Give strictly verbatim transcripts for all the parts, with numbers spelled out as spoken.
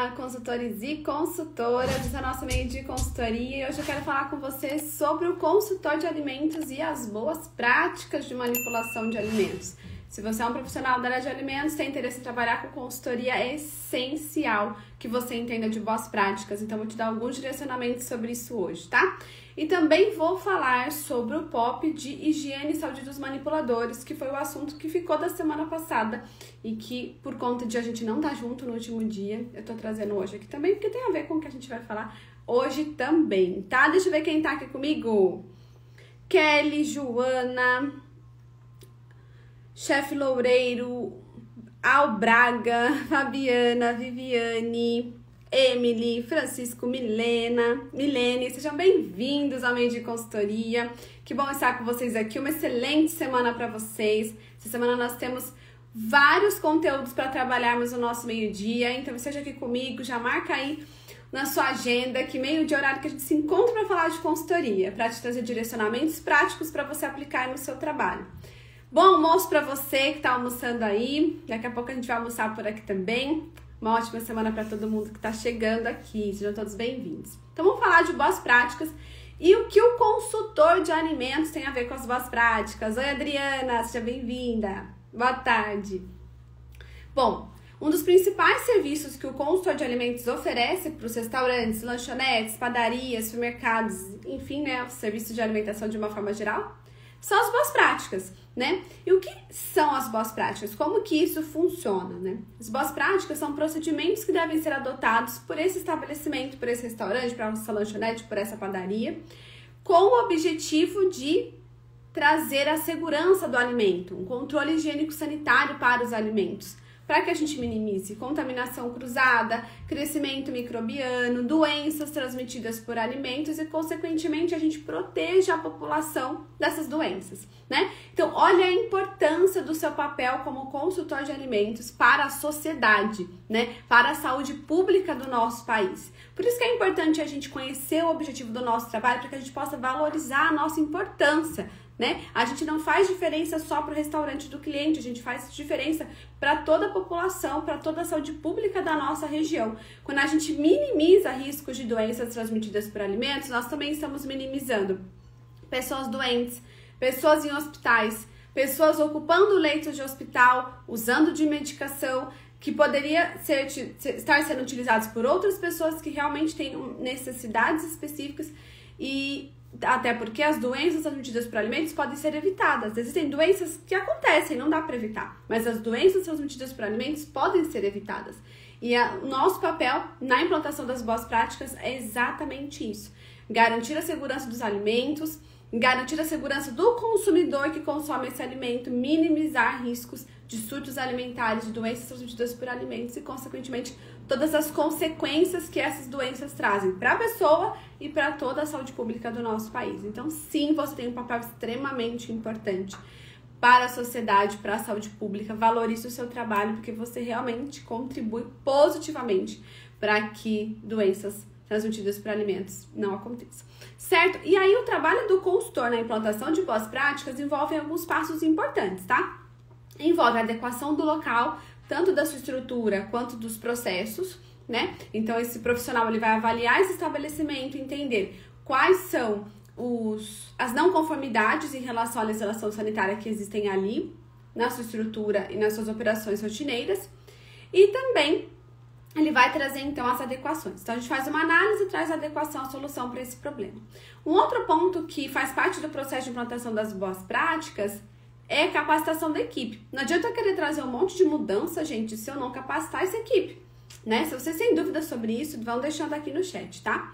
Olá, consultores e consultoras da nossa meio de consultoria. Hoje eu quero falar com vocês sobre o consultor de alimentos e as boas práticas de manipulação de alimentos. Se você é um profissional da área de alimentos, tem interesse em trabalhar com consultoria, é essencial que você entenda de boas práticas. Então, vou te dar alguns direcionamentos sobre isso hoje, tá? E também vou falar sobre o P O P de higiene e saúde dos manipuladores, que foi o assunto que ficou da semana passada e que, por conta de a gente não estar junto no último dia, eu tô trazendo hoje aqui também, porque tem a ver com o que a gente vai falar hoje também, tá? Deixa eu ver quem tá aqui comigo. Kelly, Joana... Chefe Loureiro, Albraga, Fabiana, Viviane, Emily, Francisco, Milena, Milene, sejam bem-vindos ao Meio de Consultoria. Que bom estar com vocês aqui, uma excelente semana para vocês. Essa semana nós temos vários conteúdos para trabalharmos no nosso meio-dia, então esteja aqui comigo, já marca aí na sua agenda, que meio de horário que a gente se encontra para falar de consultoria, para te trazer direcionamentos práticos para você aplicar no seu trabalho. Bom almoço pra você que tá almoçando aí. Daqui a pouco a gente vai almoçar por aqui também. Uma ótima semana pra todo mundo que tá chegando aqui. Sejam todos bem-vindos. Então vamos falar de boas práticas e o que o consultor de alimentos tem a ver com as boas práticas. Oi, Adriana, seja bem-vinda. Boa tarde. Bom, um dos principais serviços que o consultor de alimentos oferece para os restaurantes, lanchonetes, padarias, supermercados, enfim, né, os serviços de alimentação de uma forma geral, são as boas práticas, né? E o que são as boas práticas? Como que isso funciona, né? As boas práticas são procedimentos que devem ser adotados por esse estabelecimento, por esse restaurante, por essa lanchonete, por essa padaria, com o objetivo de trazer a segurança do alimento, um controle higiênico-sanitário para os alimentos, para que a gente minimize contaminação cruzada, crescimento microbiano, doenças transmitidas por alimentos e, consequentemente, a gente proteja a população dessas doenças, né? Então, olha a importância do seu papel como consultor de alimentos para a sociedade, né? Para a saúde pública do nosso país. Por isso que é importante a gente conhecer o objetivo do nosso trabalho, para que a gente possa valorizar a nossa importância, né? A gente não faz diferença só para o restaurante do cliente, a gente faz diferença para toda a população, para toda a saúde pública da nossa região. Quando a gente minimiza riscos de doenças transmitidas por alimentos, nós também estamos minimizando pessoas doentes, pessoas em hospitais, pessoas ocupando leitos de hospital, usando de medicação que poderia ser, estar sendo utilizados por outras pessoas que realmente têm necessidades específicas. E até porque as doenças transmitidas por alimentos podem ser evitadas. Existem doenças que acontecem, não dá para evitar, mas as doenças transmitidas por alimentos podem ser evitadas. E a, o nosso papel na implantação das boas práticas é exatamente isso: garantir a segurança dos alimentos, garantir a segurança do consumidor que consome esse alimento, minimizar riscos de surtos alimentares, de doenças transmitidas por alimentos e, consequentemente, todas as consequências que essas doenças trazem para a pessoa e para toda a saúde pública do nosso país. Então, sim, você tem um papel extremamente importante para a sociedade, para a saúde pública. Valorize o seu trabalho, porque você realmente contribui positivamente para que doenças transmitidas por alimentos não aconteça, certo? E aí o trabalho do consultor na implantação de boas práticas envolve alguns passos importantes, tá? Envolve a adequação do local, tanto da sua estrutura quanto dos processos, né? Então esse profissional ele vai avaliar esse estabelecimento, entender quais são os, as não conformidades em relação à legislação sanitária que existem ali, na sua estrutura e nas suas operações rotineiras, e também ele vai trazer, então, as adequações. Então, a gente faz uma análise e traz a adequação, a solução para esse problema. Um outro ponto que faz parte do processo de implantação das boas práticas é a capacitação da equipe. Não adianta eu querer trazer um monte de mudança, gente, se eu não capacitar essa equipe, né? Se vocês têm dúvidas sobre isso, vão deixando aqui no chat, tá?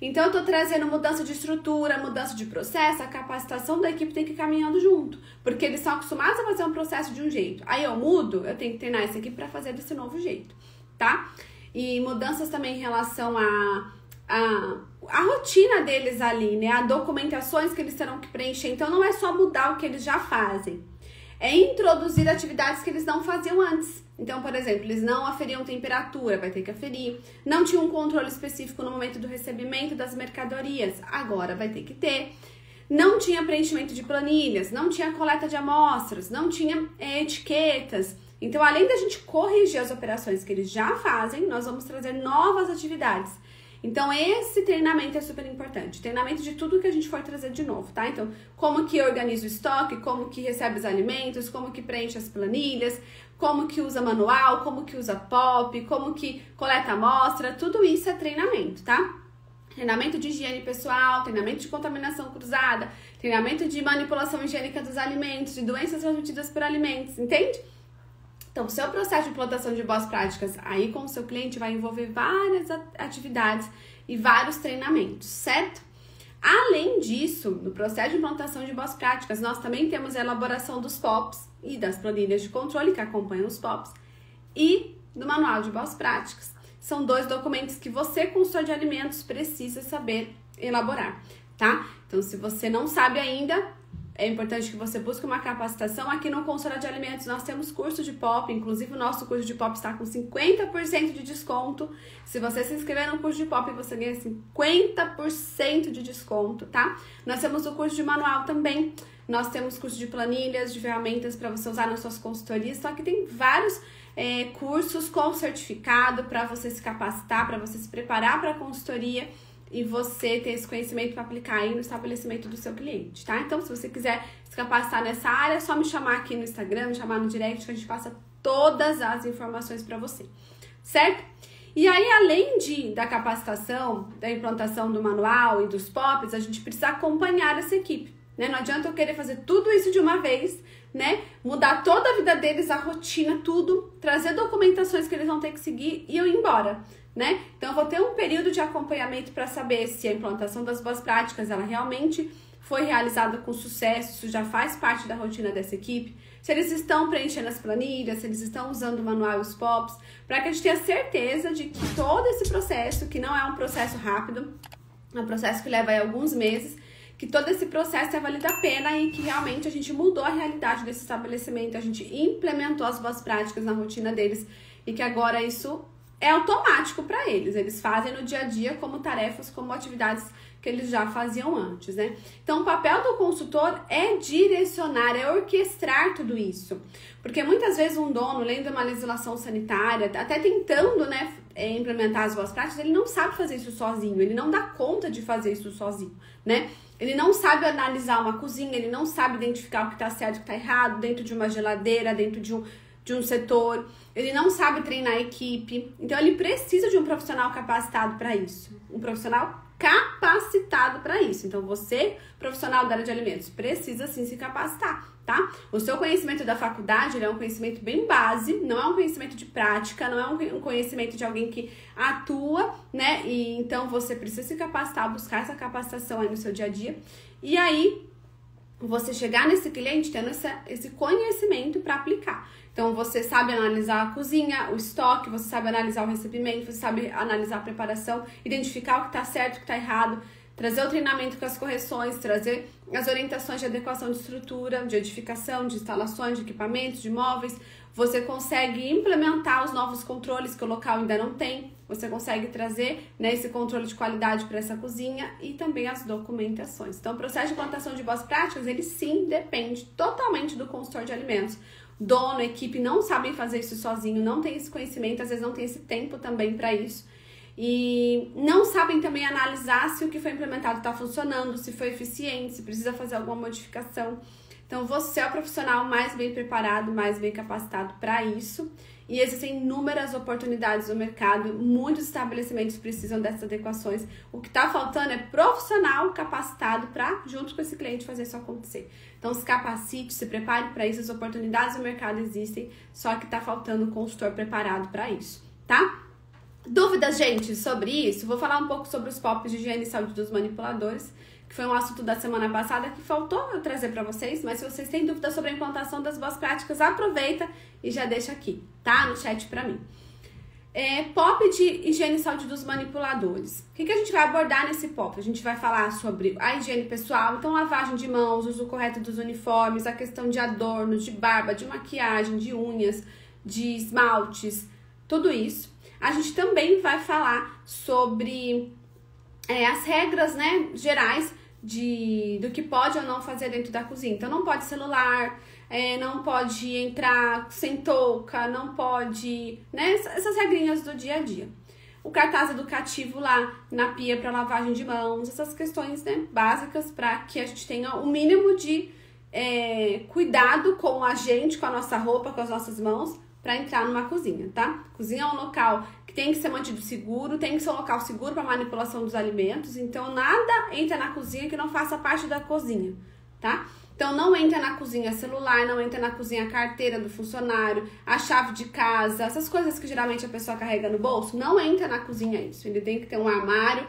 Então, eu tô trazendo mudança de estrutura, mudança de processo, a capacitação da equipe tem que ir caminhando junto, porque eles são acostumados a fazer um processo de um jeito. Aí eu mudo, eu tenho que treinar essa equipe para fazer desse novo jeito, tá? E mudanças também em relação a, a, a rotina deles ali, né? A documentações que eles terão que preencher. Então, não é só mudar o que eles já fazem. É introduzir atividades que eles não faziam antes. Então, por exemplo, eles não aferiam temperatura, vai ter que aferir. Não tinha um controle específico no momento do recebimento das mercadorias, agora vai ter que ter. Não tinha preenchimento de planilhas, não tinha coleta de amostras, não tinha é, etiquetas. Então, além da gente corrigir as operações que eles já fazem, nós vamos trazer novas atividades. Então, esse treinamento é super importante. Treinamento de tudo que a gente for trazer de novo, tá? Então, como que organiza o estoque, como que recebe os alimentos, como que preenche as planilhas, como que usa manual, como que usa P O P, como que coleta amostra, tudo isso é treinamento, tá? Treinamento de higiene pessoal, treinamento de contaminação cruzada, treinamento de manipulação higiênica dos alimentos, de doenças transmitidas por alimentos, entende? Então, o seu processo de implantação de boas práticas aí com o seu cliente vai envolver várias atividades e vários treinamentos, certo? Além disso, no processo de implantação de boas práticas, nós também temos a elaboração dos P O Ps e das planilhas de controle que acompanham os P O Ps e do manual de boas práticas. São dois documentos que você, consultor de alimentos, precisa saber elaborar, tá? Então, se você não sabe ainda, é importante que você busque uma capacitação. Aqui no Consultor de Alimentos nós temos curso de P O P, inclusive o nosso curso de P O P está com cinquenta por cento de desconto. Se você se inscrever no curso de P O P, você ganha cinquenta por cento de desconto, tá? Nós temos o curso de manual também, nós temos curso de planilhas, de ferramentas para você usar nas suas consultorias, só que tem vários é, cursos com certificado para você se capacitar, para você se preparar para a consultoria e você ter esse conhecimento para aplicar aí no estabelecimento do seu cliente, tá? Então, se você quiser se capacitar nessa área, é só me chamar aqui no Instagram, me chamar no direct, que a gente passa todas as informações para você, certo? E aí, além de, da capacitação, da implantação do manual e dos P O Ps, a gente precisa acompanhar essa equipe, né? Não adianta eu querer fazer tudo isso de uma vez, né? Mudar toda a vida deles, a rotina, tudo, trazer documentações que eles vão ter que seguir e eu ir embora, né? Então, eu vou ter um período de acompanhamento para saber se a implantação das boas práticas, ela realmente foi realizada com sucesso, isso já faz parte da rotina dessa equipe, se eles estão preenchendo as planilhas, se eles estão usando o manual e os P O Ps, para que a gente tenha certeza de que todo esse processo, que não é um processo rápido, é um processo que leva aí alguns meses, que todo esse processo é valido a pena e que realmente a gente mudou a realidade desse estabelecimento, a gente implementou as boas práticas na rotina deles e que agora isso é automático para eles, eles fazem no dia a dia como tarefas, como atividades que eles já faziam antes, né? Então, o papel do consultor é direcionar, é orquestrar tudo isso, porque muitas vezes um dono, lendo uma legislação sanitária, até tentando, né, implementar as boas práticas, ele não sabe fazer isso sozinho, ele não dá conta de fazer isso sozinho, né? Ele não sabe analisar uma cozinha, ele não sabe identificar o que está certo e o que está errado dentro de uma geladeira, dentro de um... de um setor, ele não sabe treinar a equipe, então ele precisa de um profissional capacitado para isso, um profissional capacitado para isso. Então você, profissional da área de alimentos, precisa sim se capacitar, tá? O seu conhecimento da faculdade, ele é um conhecimento bem base, não é um conhecimento de prática, não é um conhecimento de alguém que atua, né? E então você precisa se capacitar, buscar essa capacitação aí no seu dia a dia, e aí você chegar nesse cliente tendo essa, esse conhecimento para aplicar. Então, você sabe analisar a cozinha, o estoque, você sabe analisar o recebimento, você sabe analisar a preparação, identificar o que está certo, o que está errado, trazer o treinamento com as correções, trazer as orientações de adequação de estrutura, de edificação, de instalações, de equipamentos, de móveis. Você consegue implementar os novos controles que o local ainda não tem. Você consegue trazer, né, esse controle de qualidade para essa cozinha e também as documentações. Então, o processo de implantação de boas práticas, ele sim depende totalmente do consultor de alimentos. Dono, equipe não sabem fazer isso sozinho, não tem esse conhecimento, às vezes não tem esse tempo também para isso. E não sabem também analisar se o que foi implementado está funcionando, se foi eficiente, se precisa fazer alguma modificação. Então, você é o profissional mais bem preparado, mais bem capacitado para isso. E existem inúmeras oportunidades no mercado, muitos estabelecimentos precisam dessas adequações. O que está faltando é profissional capacitado para, junto com esse cliente, fazer isso acontecer. Então, se capacite, se prepare para isso, as oportunidades no mercado existem, só que está faltando um consultor preparado para isso, tá? Dúvidas, gente, sobre isso? Vou falar um pouco sobre os P O Ps de higiene e saúde dos manipuladores, que foi um assunto da semana passada que faltou eu trazer para vocês, mas se vocês têm dúvidas sobre a implantação das boas práticas, aproveita e já deixa aqui, tá? No chat para mim. É, P O P de higiene e saúde dos manipuladores. O que, que a gente vai abordar nesse P O P? A gente vai falar sobre a higiene pessoal, então lavagem de mãos, uso correto dos uniformes, a questão de adornos, de barba, de maquiagem, de unhas, de esmaltes, tudo isso. A gente também vai falar sobre é, as regras, né, gerais de, do que pode ou não fazer dentro da cozinha. Então, não pode celular, é, não pode entrar sem touca, não pode, né? Essas regrinhas do dia a dia. O cartaz educativo lá na pia para lavagem de mãos, essas questões, né, básicas para que a gente tenha o mínimo de é, cuidado com a gente, com a nossa roupa, com as nossas mãos, para entrar numa cozinha, tá? Cozinha é um local que tem que ser mantido seguro, tem que ser um local seguro para manipulação dos alimentos, então nada entra na cozinha que não faça parte da cozinha, tá? Então não entra na cozinha celular, não entra na cozinha a carteira do funcionário, a chave de casa, essas coisas que geralmente a pessoa carrega no bolso, não entra na cozinha isso. Ele tem que ter um armário,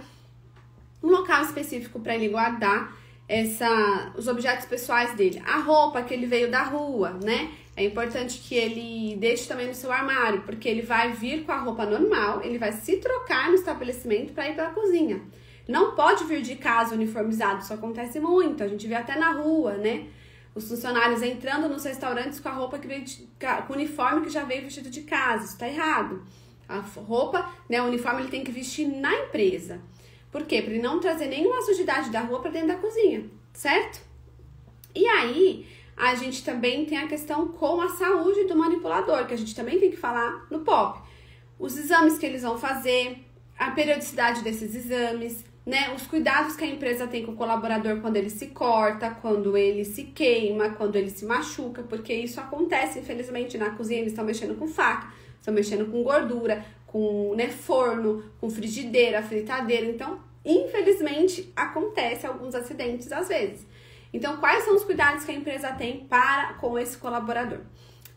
um local específico para ele guardar essa, os objetos pessoais dele. A roupa que ele veio da rua, né? É importante que ele deixe também no seu armário, porque ele vai vir com a roupa normal, ele vai se trocar no estabelecimento para ir para a cozinha. Não pode vir de casa uniformizado, isso acontece muito, a gente vê até na rua, né? Os funcionários entrando nos restaurantes com a roupa que veio de, com o uniforme que já veio vestido de casa, isso tá errado. A roupa, né, o uniforme ele tem que vestir na empresa. Por quê? Para ele não trazer nenhuma sujidade da rua para dentro da cozinha, certo? E aí, a gente também tem a questão com a saúde do manipulador, que a gente também tem que falar no P O P. Os exames que eles vão fazer, a periodicidade desses exames, né? Os cuidados que a empresa tem com o colaborador quando ele se corta, quando ele se queima, quando ele se machuca, porque isso acontece, infelizmente, na cozinha. Eles estão mexendo com faca, estão mexendo com gordura, com, né, forno, com frigideira, fritadeira. Então, infelizmente, acontece alguns acidentes às vezes. Então, quais são os cuidados que a empresa tem para com esse colaborador?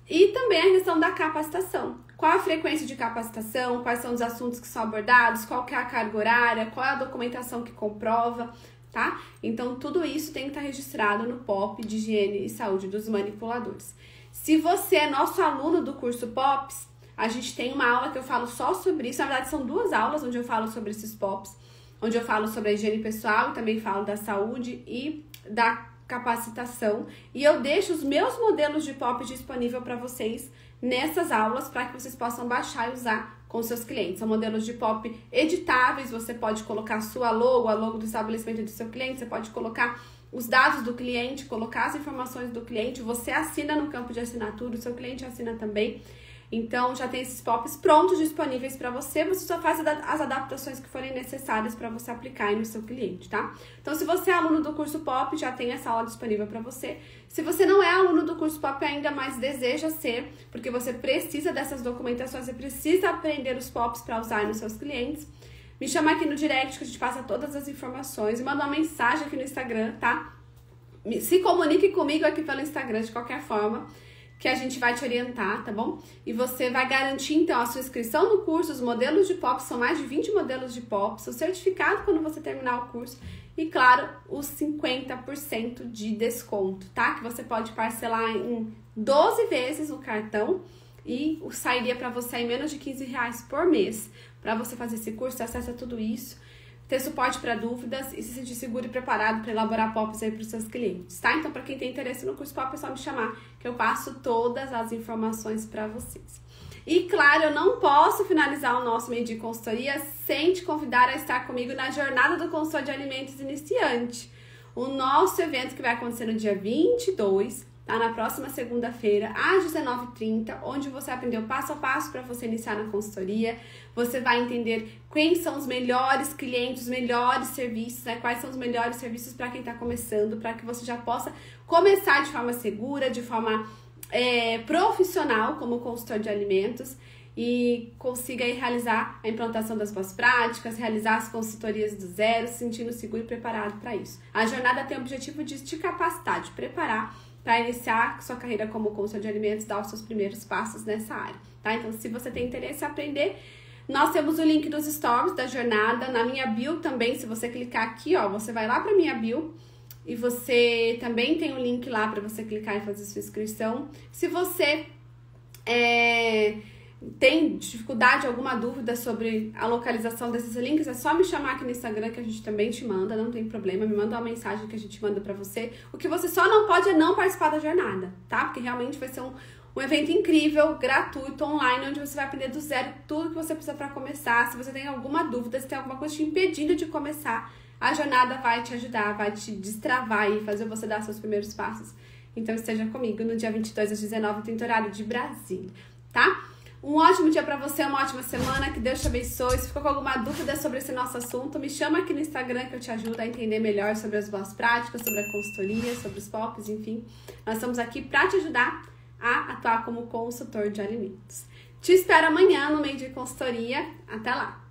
E também a questão da capacitação. Qual a frequência de capacitação, quais são os assuntos que são abordados, qual que é a carga horária, qual é a documentação que comprova, tá? Então, tudo isso tem que estar registrado no P O P de Higiene e Saúde dos Manipuladores. Se você é nosso aluno do curso P O Ps, a gente tem uma aula que eu falo só sobre isso. Na verdade, são duas aulas onde eu falo sobre esses P O Ps, onde eu falo sobre a higiene pessoal e também falo da saúde e da capacitação, e eu deixo os meus modelos de P O P disponível para vocês nessas aulas, para que vocês possam baixar e usar com seus clientes. São modelos de P O P editáveis, você pode colocar a sua logo, a logo do estabelecimento do seu cliente, você pode colocar os dados do cliente, colocar as informações do cliente, você assina no campo de assinatura, o seu cliente assina também. Então, já tem esses P O Ps prontos, disponíveis para você. Você só faz as adaptações que forem necessárias para você aplicar aí no seu cliente, tá? Então, se você é aluno do curso P O P, já tem essa aula disponível para você. Se você não é aluno do curso P O P, ainda mais deseja ser, porque você precisa dessas documentações, você precisa aprender os P O Ps para usar nos seus clientes, me chama aqui no direct que a gente passa todas as informações e manda uma mensagem aqui no Instagram, tá? Se comunique comigo aqui pelo Instagram, de qualquer forma, que a gente vai te orientar, tá bom? E você vai garantir, então, a sua inscrição no curso, os modelos de P O P, são mais de vinte modelos de P O P, o certificado quando você terminar o curso e, claro, os cinquenta por cento de desconto, tá? Que você pode parcelar em doze vezes o cartão e sairia para você em menos de quinze reais por mês. Para você fazer esse curso, acessa tudo isso, ter suporte para dúvidas e se sentir seguro e preparado para elaborar P O Ps aí para os seus clientes, tá? Então, para quem tem interesse no curso P O P, é só me chamar, que eu passo todas as informações para vocês. E, claro, eu não posso finalizar o nosso meio de consultoria sem te convidar a estar comigo na Jornada do Consultor de Alimentos Iniciante, o nosso evento que vai acontecer no dia vinte e dois, tá? Na próxima segunda-feira, às dezenove e trinta, onde você aprendeu passo a passo para você iniciar na consultoria. Você vai entender quem são os melhores clientes, os melhores serviços, né? Quais são os melhores serviços para quem está começando, para que você já possa começar de forma segura, de forma é, profissional como consultor de alimentos e consiga aí realizar a implantação das boas práticas, realizar as consultorias do zero, se sentindo seguro e preparado para isso. A jornada tem o objetivo de te capacitar, de preparar para iniciar sua carreira como consultor de alimentos, dar os seus primeiros passos nessa área, tá? Então, se você tem interesse em aprender, nós temos o link dos stories da jornada, na minha bio também, se você clicar aqui, ó, você vai lá para minha bio e você também tem o um link lá para você clicar e fazer sua inscrição. Se você é, tem dificuldade, alguma dúvida sobre a localização desses links, é só me chamar aqui no Instagram que a gente também te manda, não tem problema, me manda uma mensagem que a gente manda pra você. O que você só não pode é não participar da jornada, tá? Porque realmente vai ser um, um evento incrível, gratuito, online, onde você vai aprender do zero tudo que você precisa pra começar. Se você tem alguma dúvida, se tem alguma coisa te impedindo de começar, a jornada vai te ajudar, vai te destravar e fazer você dar seus primeiros passos Então esteja comigo no dia vinte e dois às dezenove, tem horário de Brasília, tá? Um ótimo dia pra você, uma ótima semana, que Deus te abençoe. Se ficou com alguma dúvida sobre esse nosso assunto, me chama aqui no Instagram que eu te ajudo a entender melhor sobre as boas práticas, sobre a consultoria, sobre os P O Ps, enfim. Nós estamos aqui pra te ajudar a atuar como consultor de alimentos. Te espero amanhã no meio de consultoria. Até lá!